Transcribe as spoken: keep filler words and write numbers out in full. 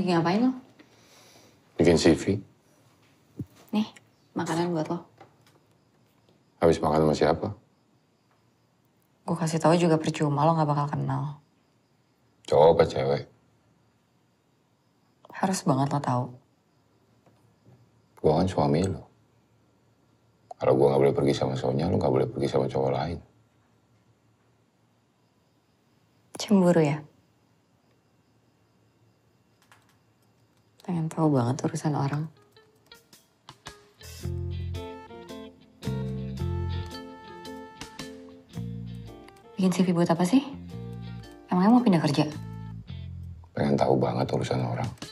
Lagi ngapain lo? Bikin C V. Nih, makanan buat lo. Habis makan sama siapa? Gue kasih tahu juga percuma, lo gak bakal kenal. Cowok apa cewek? Harus banget lo tahu. Gue kan suami lo. Kalau gue gak boleh pergi sama Sonya, lo gak boleh pergi sama cowok lain. Cemburu ya? Pengen tahu banget urusan orang. Bikin C V buat apa sih? Emangnya mau pindah kerja? Pengen tahu banget urusan orang.